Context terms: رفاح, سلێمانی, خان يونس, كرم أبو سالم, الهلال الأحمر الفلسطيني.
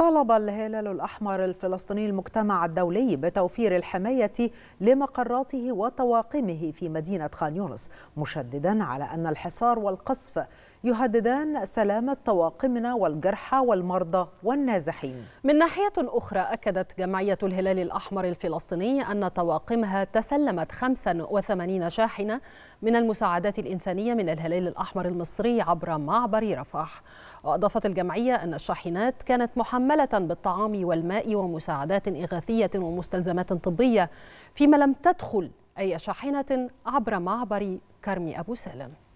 طالب الهلال الأحمر الفلسطيني المجتمع الدولي بتوفير الحماية لمقراته وطواقمه في مدينة خان يونس، مشددا على أن الحصار والقصف يهددان سلامة طواقمنا والجرحى والمرضى والنازحين. من ناحية أخرى، أكدت جمعية الهلال الأحمر الفلسطيني أن طواقمها تسلمت 85 شاحنة من المساعدات الإنسانية من الهلال الأحمر المصري عبر معبر رفاح. وأضافت الجمعية أن الشاحنات كانت محملة بالطعام والماء ومساعدات إغاثية ومستلزمات طبية، فيما لم تدخل أي شاحنة عبر معبر كرم أبو سالم.